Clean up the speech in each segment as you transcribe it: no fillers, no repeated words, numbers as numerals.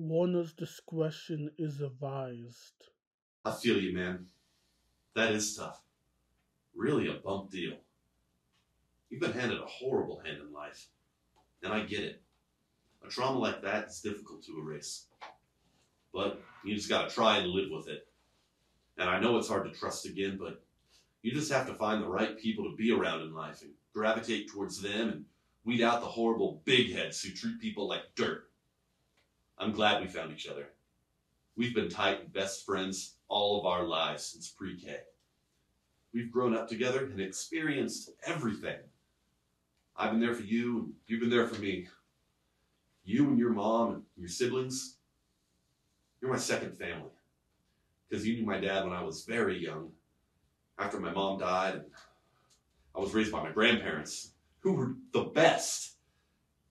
Warner's discretion is advised. I feel you, man. That is tough. Really a bump deal. You've been handed a horrible hand in life. And I get it. A trauma like that is difficult to erase. But you just gotta try and live with it. And I know it's hard to trust again, but you just have to find the right people to be around in life and gravitate towards them and weed out the horrible big heads who treat people like dirt. I'm glad we found each other. We've been tight and best friends all of our lives since pre-K. We've grown up together and experienced everything. I've been there for you, and you've been there for me. You and your mom and your siblings, you're my second family. Because you knew my dad when I was very young. After my mom died, and I was raised by my grandparents, who were the best.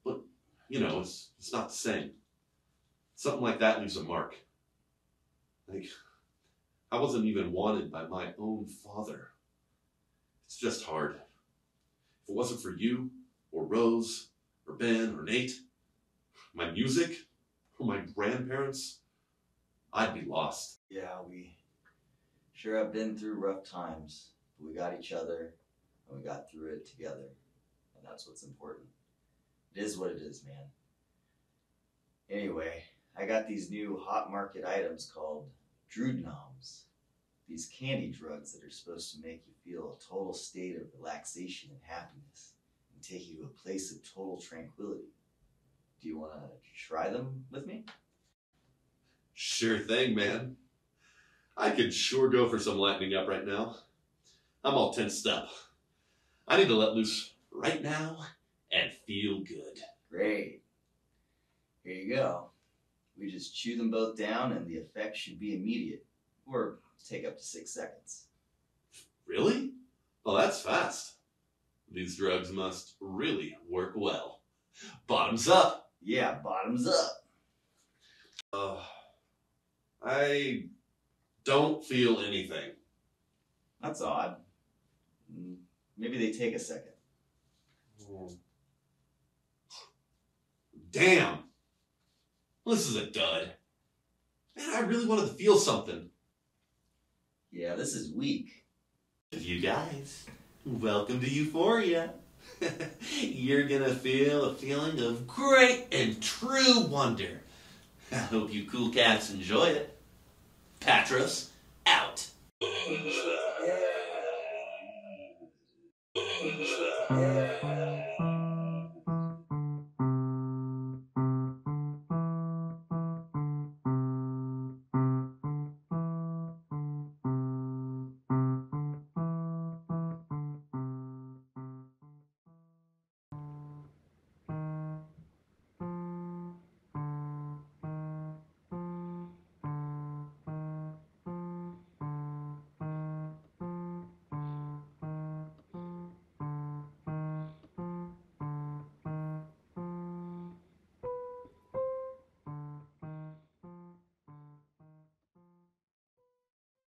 But, you know, it's not the same. Something like that leaves a mark. Like, I wasn't even wanted by my own father. It's just hard. If it wasn't for you, or Rose, or Ben, or Nate, my music, or my grandparents, I'd be lost. Yeah, we sure have been through rough times, but we got each other, and we got through it together, and that's what's important. It is what it is, man. Anyway, I got these new hot market items called Druid Noms, these candy drugs that are supposed to make you feel a total state of relaxation and happiness and take you to a place of total tranquility. Do you want to try them with me? Sure thing, man. I could sure go for some lightening up right now. I'm all tensed up. I need to let loose right now and feel good. Great. Here you go. We just chew them both down and the effect should be immediate, or take up to 6 seconds. Really? Well, that's fast. These drugs must really work well. Bottoms up. Yeah, bottoms up. I don't feel anything. That's odd. Maybe they take a second. Damn. This is a dud. Man, I really wanted to feel something. Yeah, this is weak. You guys, welcome to Euphoria. You're gonna feel a feeling of great and true wonder. I hope you cool cats enjoy it. Patros, out.